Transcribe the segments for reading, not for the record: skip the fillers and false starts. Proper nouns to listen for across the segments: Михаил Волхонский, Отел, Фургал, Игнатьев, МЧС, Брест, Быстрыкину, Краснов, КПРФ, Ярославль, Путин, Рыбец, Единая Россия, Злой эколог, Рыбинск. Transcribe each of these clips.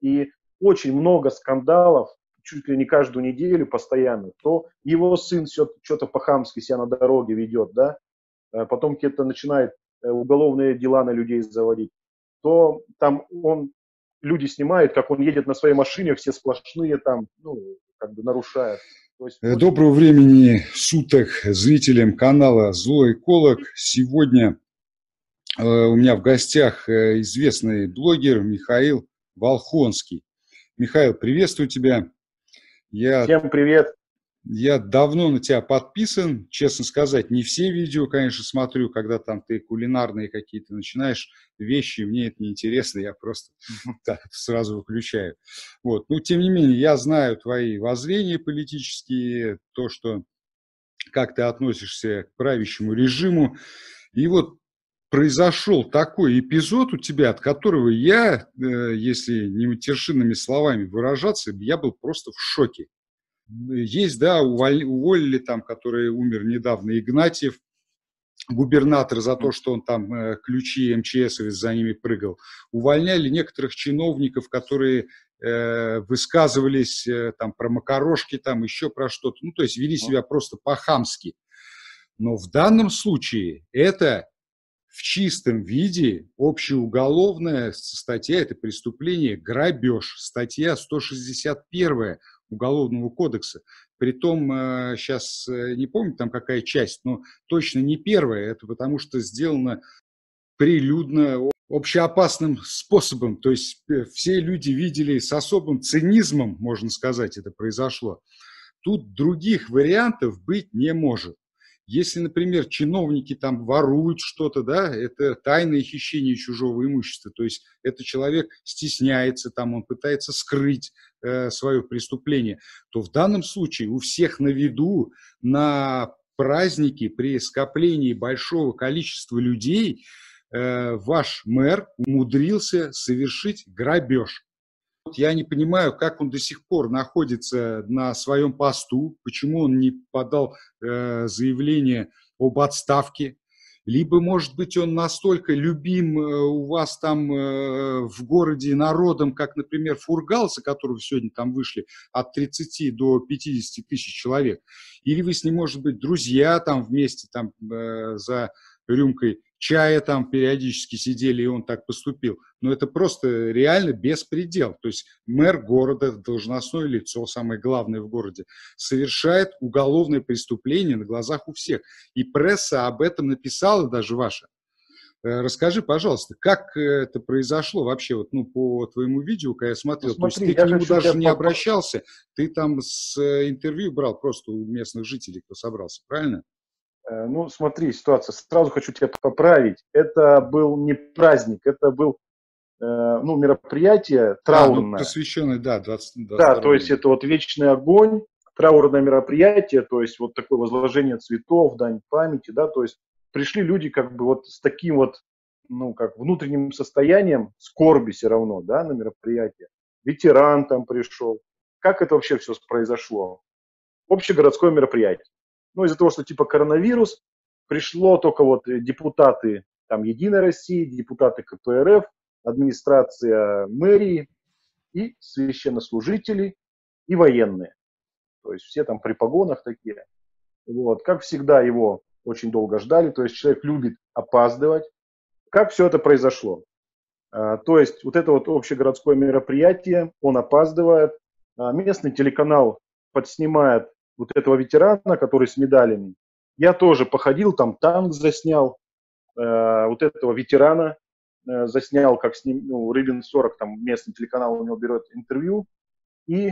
И очень много скандалов, чуть ли не каждую неделю постоянно. То его сын что-то по-хамски себя на дороге ведет, да, потом где-то начинает уголовные дела на людей заводить. То там он, люди снимают, как он едет на своей машине, все сплошные там, ну, как бы нарушают. То есть... Доброго времени суток зрителям канала «Злой эколог». Сегодня у меня в гостях известный блогер Михаил Волхонский. Михаил, приветствую тебя. Всем привет. Я давно на тебя подписан, честно сказать, не все видео, конечно, смотрю, когда там ты кулинарные какие-то начинаешь вещи, мне это неинтересно, я просто так сразу выключаю. Вот. Но, тем не менее, я знаю твои воззрения политические, то, что, как ты относишься к правящему режиму, и вот произошел такой эпизод у тебя, от которого я, если не матершинными словами выражаться, я был просто в шоке. Есть, да, уволили там, который умер недавно, Игнатьев, губернатор, за то, что он там ключи МЧС за ними прыгал. Увольняли некоторых чиновников, которые высказывались там про макарошки, там еще про что-то. Ну, то есть вели себя просто по-хамски. Но в данном случае это... В чистом виде общеуголовная статья, это преступление, грабеж, статья 161 Уголовного кодекса. Притом, сейчас не помню там какая часть, но точно не первая, это потому что сделано прилюдно, общеопасным способом. То есть все люди видели с особым цинизмом, можно сказать, это произошло. Тут других вариантов быть не может. Если, например, чиновники там воруют что-то, да, это тайное хищение чужого имущества, то есть этот человек стесняется, там он пытается скрыть свое преступление, то в данном случае у всех на виду, на празднике при скоплении большого количества людей ваш мэр умудрился совершить грабеж. Я не понимаю, как он до сих пор находится на своем посту, почему он не подал заявление об отставке, либо, может быть, он настолько любим у вас там в городе народом, как, например, Фургал, за которого сегодня там вышли от 30 до 50 тысяч человек, или вы с ним, может быть, друзья там вместе там за рюмкой чая там периодически сидели, и он так поступил. Но это просто реально беспредел. То есть мэр города, должностное лицо, самое главное в городе, совершает уголовное преступление на глазах у всех. И пресса об этом написала, даже ваша. Расскажи, пожалуйста, как это произошло вообще, вот, ну, по твоему видео, когда я смотрел, ну, смотри, то есть ты к нему даже не обращался, ты там с интервью брал просто у местных жителей, кто собрался, правильно? Ну, смотри, ситуация. Сразу хочу тебя поправить. Это был не праздник, это был, ну, мероприятие траурное. Ну, посвященное, да, 20. Да, то есть это вот вечный огонь, траурное мероприятие, то есть вот такое возложение цветов, дань памяти, да, то есть пришли люди как бы вот с таким вот, ну, как внутренним состоянием скорби все равно, да, на мероприятие. Ветеран там пришел. Как это вообще все произошло? Общегородское мероприятие. Ну, из-за того, что типа коронавирус, пришло только вот депутаты там Единой России, депутаты КПРФ, администрация мэрии и священнослужители и военные. То есть все там при погонах такие. Вот, как всегда, его очень долго ждали, то есть человек любит опаздывать. Как все это произошло? То есть вот это вот общегородское мероприятие, он опаздывает, местный телеканал подснимает вот этого ветерана, который с медалями. Я тоже походил, там танк заснял, вот этого ветерана заснял, как с ним, ну, Рыбин 40, там местный телеканал у него берет интервью. И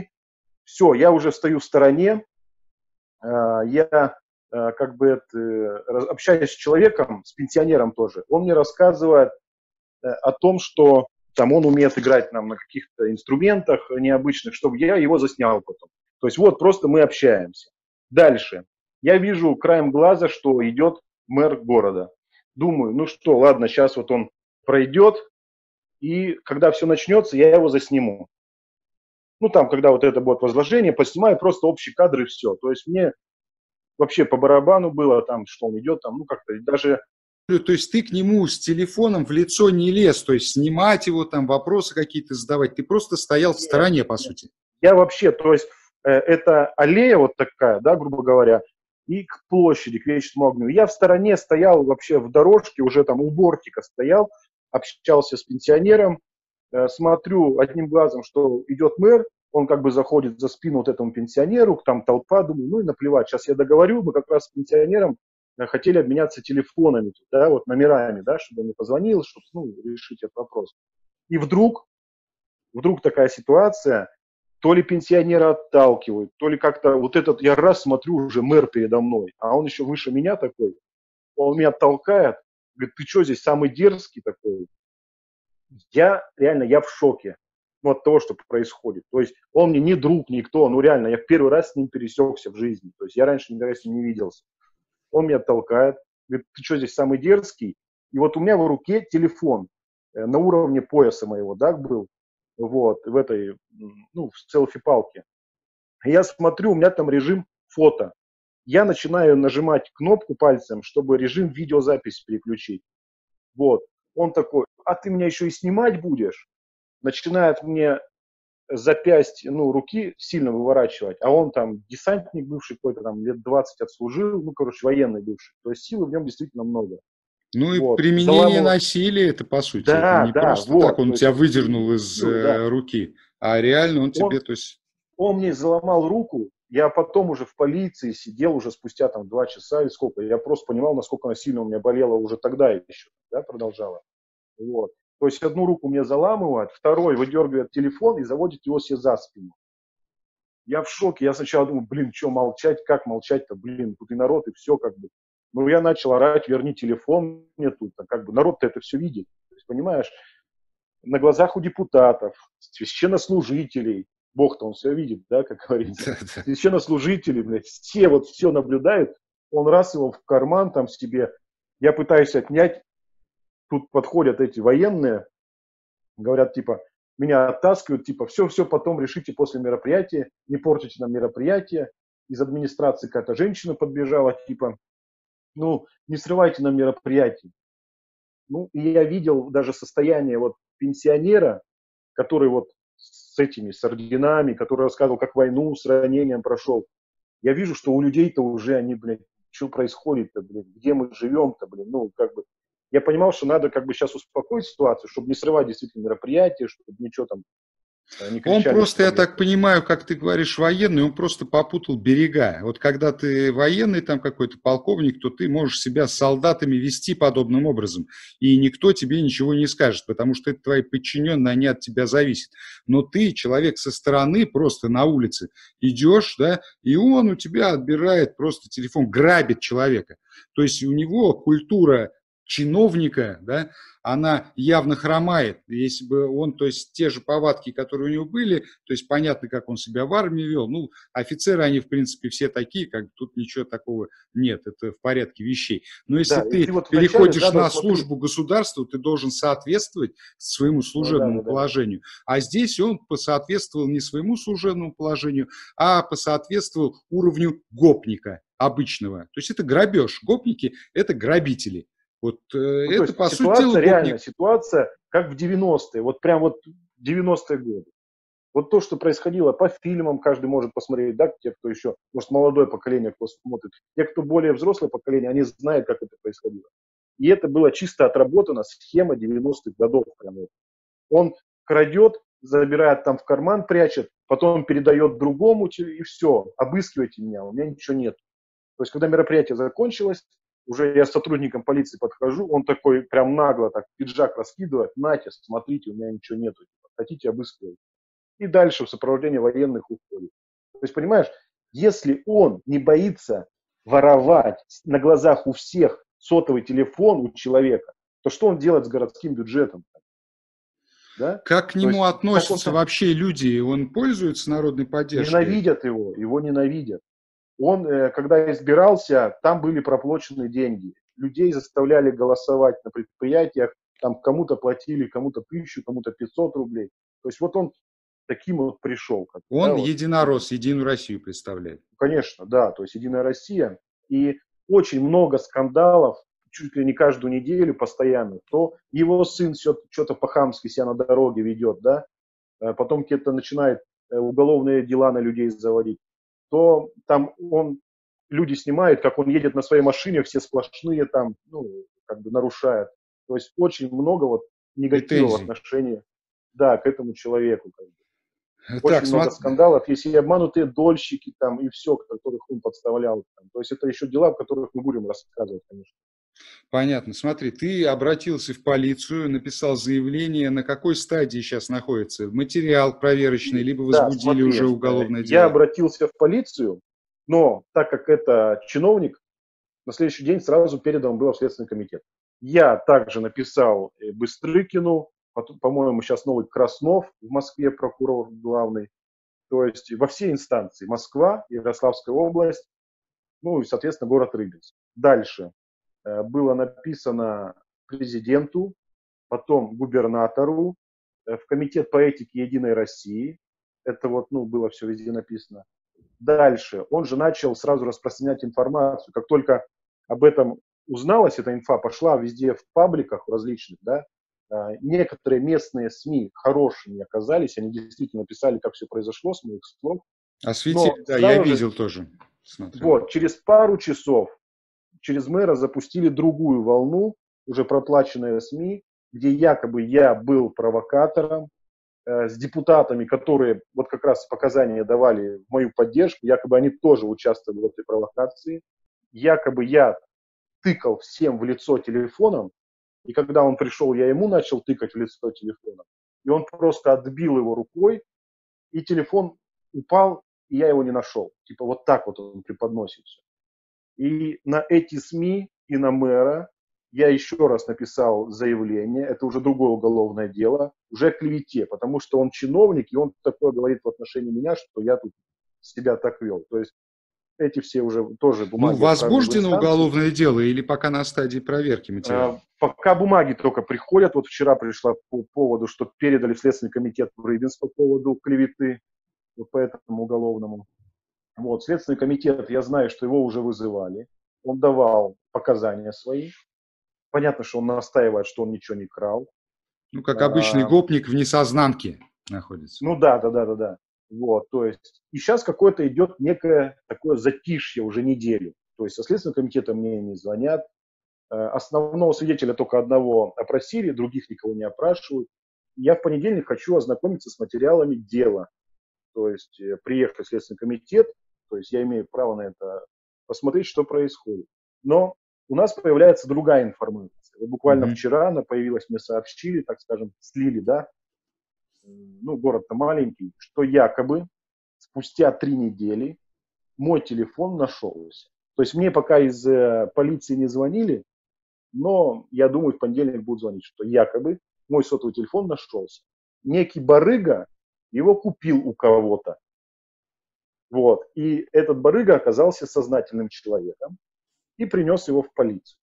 все, я уже стою в стороне, я как бы общаюсь с человеком, с пенсионером тоже. Он мне рассказывает о том, что там он умеет играть нам на каких-то инструментах необычных, чтобы я его заснял потом. То есть вот просто мы общаемся. Дальше. Я вижу краем глаза, что идет мэр города. Думаю, ну что, ладно, сейчас вот он пройдет, и когда все начнется, я его засниму. Ну там, когда вот это будет возложение, поснимаю просто общие кадры и все. То есть мне вообще по барабану было там, что он идет, там, ну как-то даже То есть ты к нему с телефоном в лицо не лез, то есть снимать его, там вопросы какие-то задавать, ты просто стоял в стороне, по сути. Я вообще, то есть это аллея вот такая, да, грубо говоря, и к площади, к Вечному огню. Я в стороне стоял вообще в дорожке, уже там у бортика стоял, общался с пенсионером, смотрю одним глазом, что идет мэр, он как бы заходит за спину вот этому пенсионеру, там толпа, думаю, ну и наплевать, сейчас я договорю, мы как раз с пенсионером хотели обменяться телефонами, да, вот номерами, да, чтобы он мне позвонил, чтобы, ну, решить этот вопрос. И вдруг такая ситуация, то ли пенсионера отталкивают, то ли как-то вот этот, я раз смотрю, уже мэр передо мной, а он еще выше меня такой, он меня толкает, говорит, ты что здесь самый дерзкий такой? Я реально, я в шоке от того, что происходит. То есть он мне не друг, никто, ну реально, я в первый раз с ним пересекся в жизни, то есть я раньше никогда с ним не виделся. Он меня толкает, говорит, ты что здесь самый дерзкий? И вот у меня в руке телефон на уровне пояса моего, да, был, вот, в этой, ну, в селфи-палке. Я смотрю, у меня там режим фото. Я начинаю нажимать кнопку пальцем, чтобы режим видеозапись переключить. Вот. Он такой, а ты меня еще и снимать будешь? Начинает мне запястье, ну, руки сильно выворачивать, а он там десантник бывший какой-то, там, лет 20 отслужил, ну, короче, военный бывший, то есть силы в нем действительно много. Ну, вот. И применение насилия, это, по сути, да, это не да, просто вот, так он тебя есть, выдернул из руки, а реально он тебе, то есть... Он мне заломал руку, я потом уже в полиции сидел уже спустя, там, 2 часа или сколько, я просто понимал, насколько она сильно у меня болела уже тогда еще, да, продолжала, вот. То есть одну руку мне заламывает, второй выдергивает телефон и заводит его себе за спину. Я в шоке, я сначала думаю, блин, что молчать, как молчать-то, блин, тут и народ, и все как бы. Ну, я начал орать, верни телефон мне тут, как бы народ-то это все видит, то есть, понимаешь, на глазах у депутатов, священнослужителей, бог-то он все видит, да, как говорится, священнослужители, блядь, все вот все наблюдают, он раз его в карман там себе, я пытаюсь отнять, тут подходят эти военные, говорят, типа, меня оттаскивают, типа, все, потом решите после мероприятия, не портите нам мероприятие. Из администрации какая-то женщина подбежала, типа, ну, не срывайте нам мероприятие. Ну, и я видел даже состояние вот пенсионера, который вот с этими, с орденами, который рассказывал, как войну с ранением прошел. Я вижу, что у людей-то уже они, блин, что происходит-то, блин, где мы живем-то, блин, ну, как бы. Я понимал, что надо как бы сейчас успокоить ситуацию, чтобы не срывать действительно мероприятие, чтобы ничего там не кричали. Он просто, я так понимаю, как ты говоришь, военный, он просто попутал берега. Вот когда ты военный, там какой-то полковник, то ты можешь себя с солдатами вести подобным образом. И никто тебе ничего не скажет, потому что это твои подчиненные, они от тебя зависят. Но ты, человек со стороны, просто на улице идешь, да, и он у тебя отбирает просто телефон, грабит человека. То есть у него культура чиновника, да, она явно хромает. Если бы он, то есть те же повадки, которые у него были, то есть понятно, как он себя в армии вел, ну, офицеры, они, в принципе, все такие, как тут ничего такого нет, это в порядке вещей. Но если да, ты вот переходишь вначале, да, на службу государству, ты должен соответствовать своему служебному положению. А здесь он посоответствовал не своему служебному положению, а посоответствовал уровню гопника обычного. То есть это грабеж. Гопники – это грабители. Вот, ну, это, по ситуация, сути дела, реально ситуация, как в 90-е, вот прям вот 90-е годы. Вот то, что происходило по фильмам, каждый может посмотреть, да, те, кто еще, может, молодое поколение, кто смотрит, те, кто более взрослое поколение, они знают, как это происходило. И это было чисто отработано, схема 90-х годов. Прям вот. Он крадет, забирает там в карман, прячет, потом передает другому, и все, обыскивайте меня, у меня ничего нет. То есть, когда мероприятие закончилось, уже я с сотрудником полиции подхожу, он такой прям нагло так пиджак раскидывает, нате, смотрите, у меня ничего нету, хотите, обыскивайте. И дальше в сопровождении военных уходит. То есть, понимаешь, если он не боится воровать на глазах у всех сотовый телефон у человека, то что он делает с городским бюджетом? Да? Как к нему относятся вообще люди? Он пользуется народной поддержкой? Ненавидят его ненавидят. Он, когда избирался, там были проплачены деньги. Людей заставляли голосовать на предприятиях, там кому-то платили, кому-то 1000, кому-то 500 рублей. То есть вот он таким вот пришел. Как, он, да, вот. Единорос, Единую Россию представляет. Конечно, да, то есть Единая Россия. И очень много скандалов чуть ли не каждую неделю постоянно, то его сын что-то по-хамски себя на дороге ведет, да, потом где-то начинает уголовные дела на людей заводить, то там он, люди снимают, как он едет на своей машине, все сплошные там, ну, как бы нарушают. То есть очень много вот негативного отношения, да, к этому человеку. Как бы. Очень много скандалов, есть и обманутые дольщики там, и все, которых он подставлял. Там. То есть это еще дела, о которых мы будем рассказывать, конечно. Понятно. Смотри, ты обратился в полицию, написал заявление, на какой стадии сейчас находится? Материал проверочный, либо возбудили, да, смотри, уже уголовное дело? Я обратился в полицию, но так как это чиновник, на следующий день сразу передано было в Следственный комитет. Я также написал Быстрыкину, по-моему, сейчас новый Краснов в Москве, прокурор главный. То есть во все инстанции. Москва, Ярославская область, ну и, соответственно, город Рыбец. Дальше было написано президенту, потом губернатору, в Комитет по этике Единой России. Это вот, ну, было все везде написано. Дальше он же начал сразу распространять информацию. Как только об этом узналась, эта инфа пошла везде в пабликах различных, да, некоторые местные СМИ хорошими оказались, они действительно писали, как все произошло, с моих слов. Осветили, да, я видел тоже. Смотрел. Вот, через пару часов, через мэра запустили другую волну, уже проплаченные СМИ, где якобы я был провокатором, с депутатами, которые вот как раз показания давали в мою поддержку, якобы они тоже участвовали в этой провокации, якобы я тыкал всем в лицо телефоном, и когда он пришел, я ему начал тыкать в лицо телефоном, и он просто отбил его рукой, и телефон упал, и я его не нашел. Типа вот так вот он преподносит все. И на эти СМИ и на мэра я еще раз написал заявление, это уже другое уголовное дело, уже о клевете, потому что он чиновник, и он такое говорит в отношении меня, что я тут себя так вел. То есть эти все уже тоже бумаги... Ну, возбуждено уголовное дело или пока на стадии проверки материала? Пока бумаги только приходят. Вот вчера пришла по поводу, что передали в Следственный комитет в Рыбинск по поводу клеветы, вот по этому уголовному. Вот, Следственный комитет, я знаю, что его уже вызывали. Он давал показания свои. Понятно, что он настаивает, что он ничего не крал. Ну, как обычный гопник в несознанке находится. Ну, да. Вот, то есть, и сейчас какое-то идет некое такое затишье уже неделю. То есть, со Следственного комитета мне не звонят. Основного свидетеля только одного опросили, других никого не опрашивают. Я в понедельник хочу ознакомиться с материалами дела. То есть, приехать в Следственный комитет, то есть, я имею право на это посмотреть, что происходит. Но у нас появляется другая информация. Вот буквально вчера она появилась, мне сообщили, так скажем, слили, да, ну, город-то маленький, что якобы спустя 3 недели мой телефон нашелся. То есть мне пока из полиции не звонили, но я думаю, в понедельник будут звонить, что якобы мой сотовый телефон нашелся. Некий барыга его купил у кого-то. Вот. И этот барыга оказался сознательным человеком и принес его в полицию.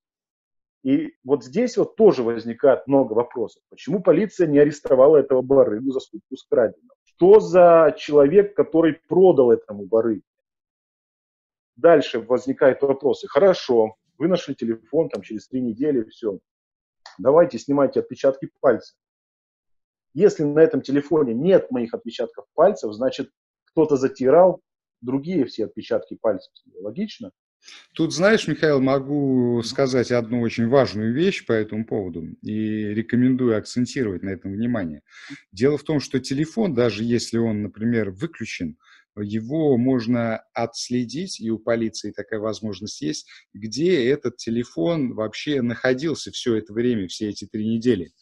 И вот здесь вот тоже возникает много вопросов. Почему полиция не арестовала этого барыгу за скупку с краденым? Что за человек, который продал этому барыгу? Дальше возникают вопросы. Хорошо, вы нашли телефон, там через 3 недели, все. Давайте снимайте отпечатки пальцев. Если на этом телефоне нет моих отпечатков пальцев, значит, кто-то затирал другие все отпечатки пальцев. Логично? Тут, знаешь, Михаил, могу сказать одну очень важную вещь по этому поводу и рекомендую акцентировать на этом внимание. Дело в том, что телефон, даже если он, например, выключен, его можно отследить, и у полиции такая возможность есть, где этот телефон вообще находился все это время, все эти 3 недели.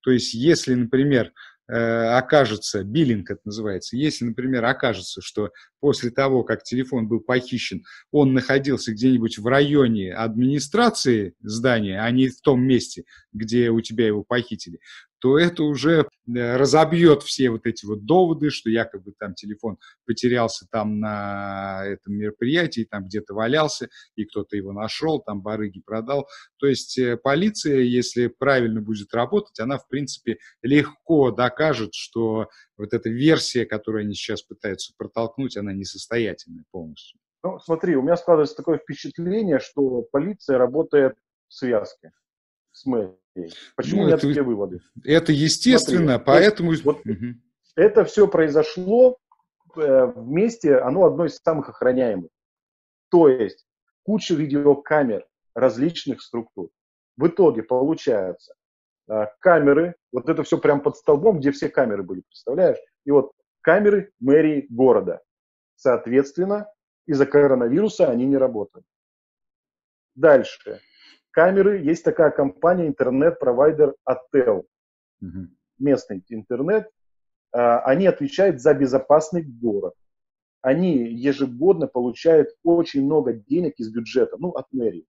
То есть, если, например, окажется, биллинг это называется, если, например, окажется, что после того, как телефон был похищен, он находился где-нибудь в районе администрации здания, а не в том месте, где у тебя его похитили, то это уже разобьет все вот эти вот доводы, что якобы там телефон потерялся там на этом мероприятии, там где-то валялся, и кто-то его нашел, там барыги продал. То есть полиция, если правильно будет работать, она, в принципе, легко докажет, что вот эта версия, которую они сейчас пытаются протолкнуть, она несостоятельна полностью. Ну, смотри, у меня складывается такое впечатление, что полиция работает связке с мэрией. Почему нет такие выводы? Это естественно, смотри, поэтому... Вот это все произошло вместе, оно одно из самых охраняемых. То есть куча видеокамер различных структур. В итоге получается камеры, вот это все прям под столбом, где все камеры были, представляешь? И вот камеры мэрии города. Соответственно, из-за коронавируса они не работают. Дальше. Камеры, есть такая компания, интернет-провайдер Отел. Угу. Местный интернет. Они отвечают за безопасный город. Они ежегодно получают очень много денег из бюджета, ну, от мэрии.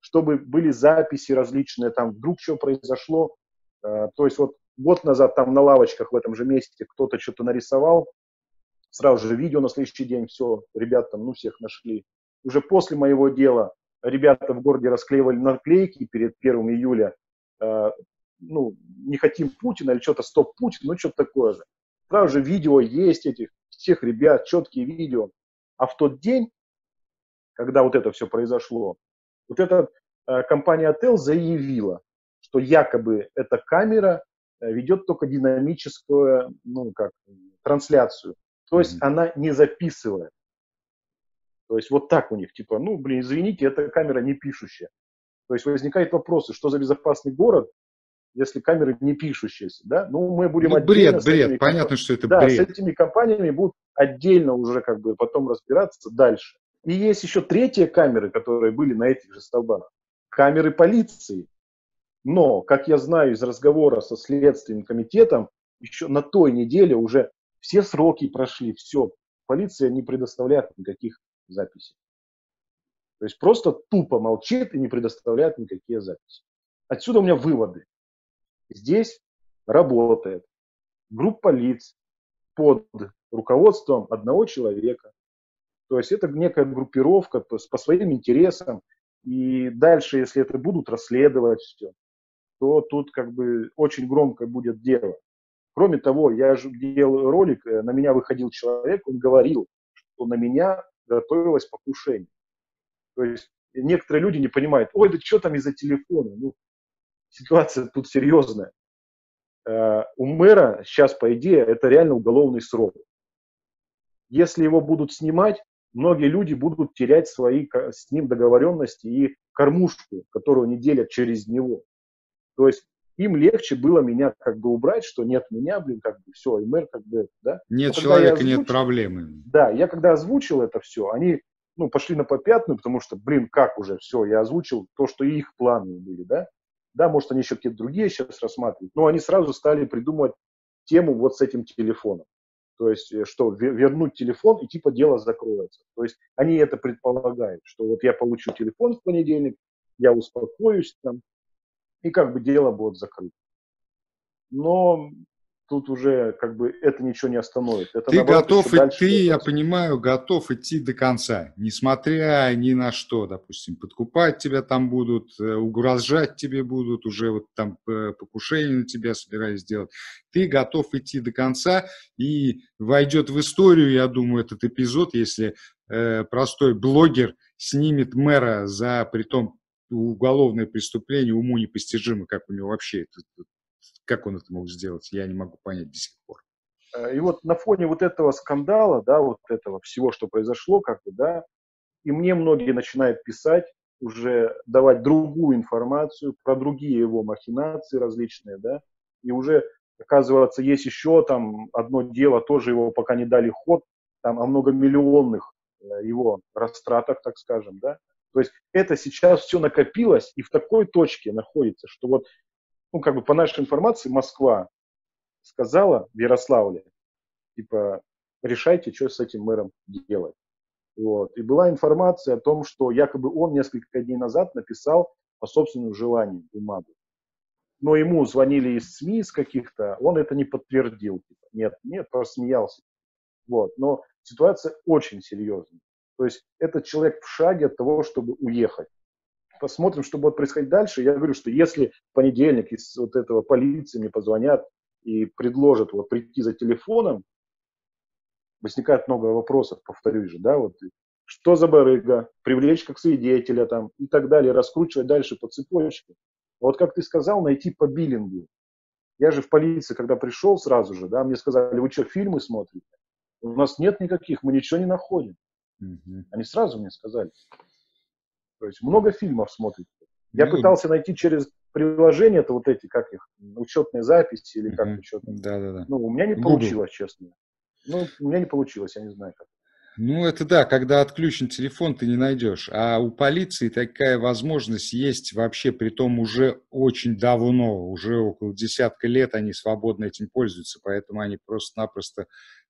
Чтобы были записи различные, там вдруг что произошло. То есть вот год назад там на лавочках в этом же месте кто-то что-то нарисовал. Сразу же видео на следующий день, все, ребят там, ну, всех нашли. Уже после моего дела ребята в городе расклеивали наклейки перед 1 июля. Ну, не хотим Путина или что-то, стоп Путин, ну, что-то такое же. Сразу же видео есть этих всех ребят, четкие видео. А в тот день, когда вот это все произошло, вот эта компания Отел заявила, что якобы эта камера ведет только динамическую, ну, как, трансляцию. То есть она не записывает. То есть вот так у них, типа, ну, блин, извините, эта камера не пишущая. То есть возникают вопросы, что за безопасный город, если камеры не пишущиеся, да? Ну, мы будем отдельно... Бред, понятно, что это бред. Да, с этими компаниями будут отдельно уже как бы потом разбираться дальше. И есть еще третьи камеры, которые были на этих же столбах. Камеры полиции. Но, как я знаю из разговора со Следственным комитетом, еще на той неделе уже все сроки прошли, все. Полиция не предоставляет никаких записей. То есть просто тупо молчит и не предоставляет никакие записи. Отсюда у меня выводы. Здесь работает группа лиц под руководством одного человека. То есть это некая группировка по своим интересам. И дальше, если это будут расследовать все, то тут как бы очень громко будет дело. Кроме того, я же делал ролик, на меня выходил человек, он говорил, что на меня готовилось покушение. То есть некоторые люди не понимают, ой, да что там из-за телефона? Ну, ситуация тут серьезная. У мэра сейчас, по идее, это реально уголовный срок. Если его будут снимать, многие люди будут терять свои с ним договоренности и кормушку, которую они делят через него. То есть им легче было меня как бы убрать, что нет меня, блин, как бы все, и мэр как бы, да. Нет человека, озвучил, нет проблемы. Да, я когда озвучил это все, они, ну, пошли на попятную, потому что, блин, как уже все, я озвучил то, что их планы были, да. Да, может, они еще какие-то другие сейчас рассматривают, но они сразу стали придумывать тему вот с этим телефоном. То есть, что вернуть телефон и типа дело закроется. То есть, они это предполагают, что вот я получу телефон в понедельник, я успокоюсь там, и как бы дело будет закрыто. Но тут уже как бы это ничего не остановит. Это, ты наоборот, готов идти, я понимаю, готов идти до конца, несмотря ни на что, допустим, подкупать тебя там будут, угрожать тебе будут, уже вот там покушение на тебя собирались сделать. Ты готов идти до конца, и войдет в историю, я думаю, этот эпизод, если простой блогер снимет мэра за, притом, уголовное преступление, уму непостижимо, как у него вообще это, как он это мог сделать, я не могу понять до сих пор. И вот на фоне вот этого скандала, да, вот этого всего, что произошло, как бы, да, и мне многие начинают писать, уже давать другую информацию про другие его махинации различные, да, и уже, оказывается, есть еще там одно дело, тоже его пока не дали ход, там о многомиллионных его растратах, так скажем, да. То есть это сейчас все накопилось и в такой точке находится, что вот, ну, как бы по нашей информации, Москва сказала в Ярославле, типа, решайте, что с этим мэром делать. Вот. И была информация о том, что якобы он несколько дней назад написал по собственному желанию бумагу. Но ему звонили из СМИ, из каких-то, он это не подтвердил. Типа, нет, просмеялся. Вот. Но ситуация очень серьезная. То есть этот человек в шаге от того, чтобы уехать. Посмотрим, что будет происходить дальше. Я говорю, что если в понедельник из вот этого полиции мне позвонят и предложат вот прийти за телефоном, возникает много вопросов, повторюсь же, да, вот что за барыга, привлечь как свидетеля там и так далее, раскручивать дальше по цепочке. Вот как ты сказал, найти по биллингу. Я же в полицию, когда пришел сразу же, да, мне сказали, вы что, фильмы смотрите? У нас нет никаких, мы ничего не находим. Угу. Они сразу мне сказали. То есть много фильмов смотрите. Я пытался найти через приложение, это вот эти, как их, учетные записи или как учетные. Да-да-да. Ну, у меня не получилось, честно. Ну, у меня не получилось, я не знаю как. Ну, это да, когда отключен телефон, ты не найдешь. А у полиции такая возможность есть вообще, притом уже очень давно, уже около десятка лет они свободно этим пользуются, поэтому они просто-напросто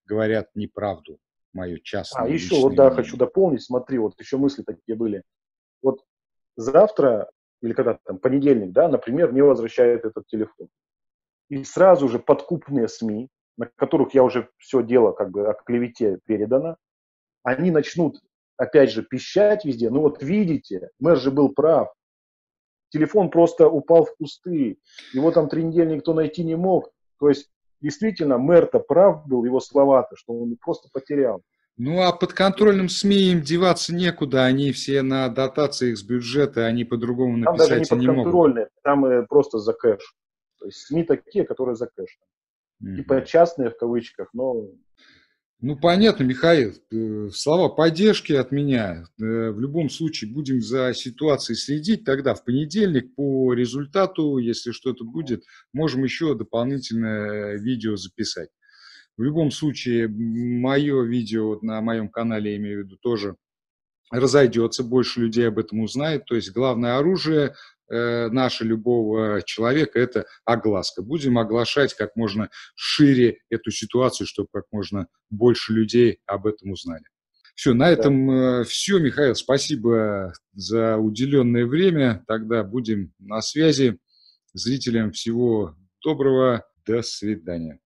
говорят неправду, мою частную. А, еще вот, да, мнение. Хочу дополнить, смотри, вот еще мысли такие были. Вот завтра, или когда там, понедельник, да, например, мне возвращают этот телефон. И сразу же подкупные СМИ, на которых я уже все дело как бы о клевете передано, они начнут, опять же, пищать везде. Ну вот видите, мэр же был прав. Телефон просто упал в кусты. Его там 3 недели никто найти не мог. То есть, действительно, мэр-то прав был, его слова-то, что он просто потерял. Ну, а под контролем СМИ им деваться некуда. Они все на дотациях с бюджета, они по-другому написать не могут. Там даже не подконтрольные, там просто за кэш. То есть СМИ такие, которые за кэш. Типа частные в кавычках, но... Ну, понятно, Михаил. Слова поддержки от меня. В любом случае будем за ситуацией следить. Тогда в понедельник по результату, если что-то будет, можем еще дополнительное видео записать. В любом случае, мое видео на моем канале, я имею в виду, тоже разойдется, больше людей об этом узнает. То есть главное оружие наше любого человека – это огласка. Будем оглашать как можно шире эту ситуацию, чтобы как можно больше людей об этом узнали. Все, на этом все, Михаил, спасибо за уделенное время. Тогда будем на связи. Зрителям всего доброго. До свидания.